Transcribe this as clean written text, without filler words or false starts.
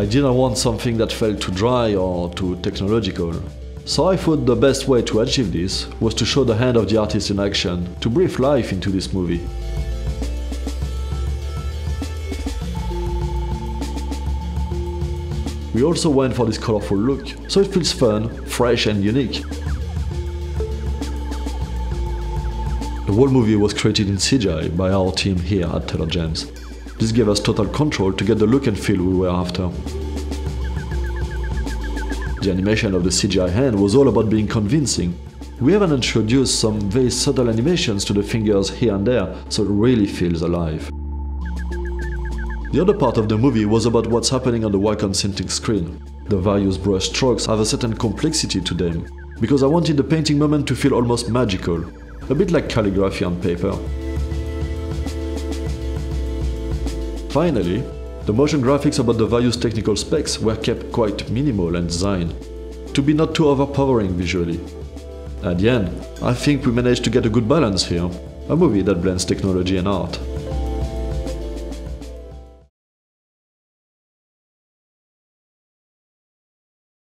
I didn't want something that felt too dry or too technological. So I thought the best way to achieve this was to show the hand of the artist in action, to breathe life into this movie. We also went for this colorful look, so it feels fun, fresh and unique. The whole movie was created in CGI by our team here at Taylor James. This gave us total control to get the look and feel we were after. The animation of the CGI hand was all about being convincing. We even introduced some very subtle animations to the fingers here and there, so it really feels alive. The other part of the movie was about what's happening on the Wacom Cintiq screen. The various brush strokes have a certain complexity to them, because I wanted the painting moment to feel almost magical. A bit like calligraphy on paper. Finally, the motion graphics about the various technical specs were kept quite minimal and designed, to be not too overpowering visually. At the end, I think we managed to get a good balance here, a movie that blends technology and art.